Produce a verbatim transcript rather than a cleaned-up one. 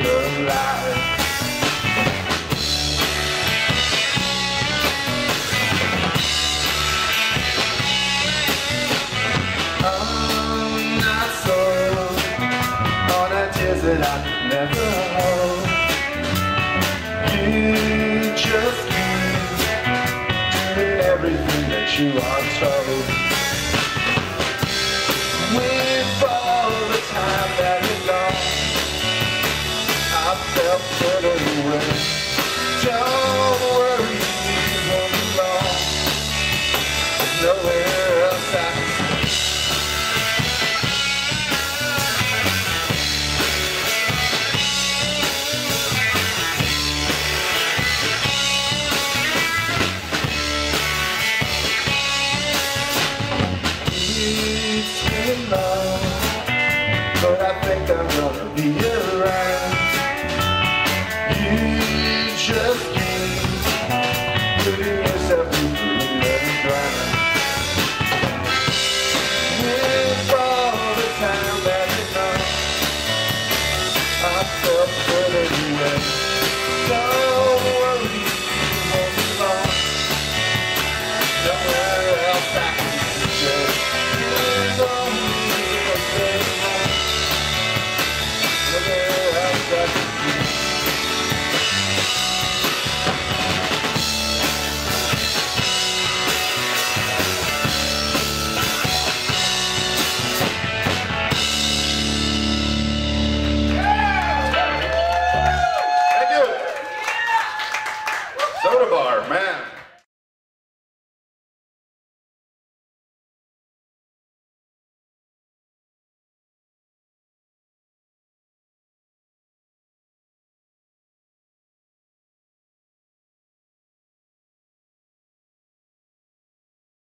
alive. Oh, my soul, all the tears that I never hold. You just give me everything that you are told. With all the time that is lost, I felt totally worse. Don't worry, you won't be lost. There's nowhere else I can. But I think I'm gonna be alone.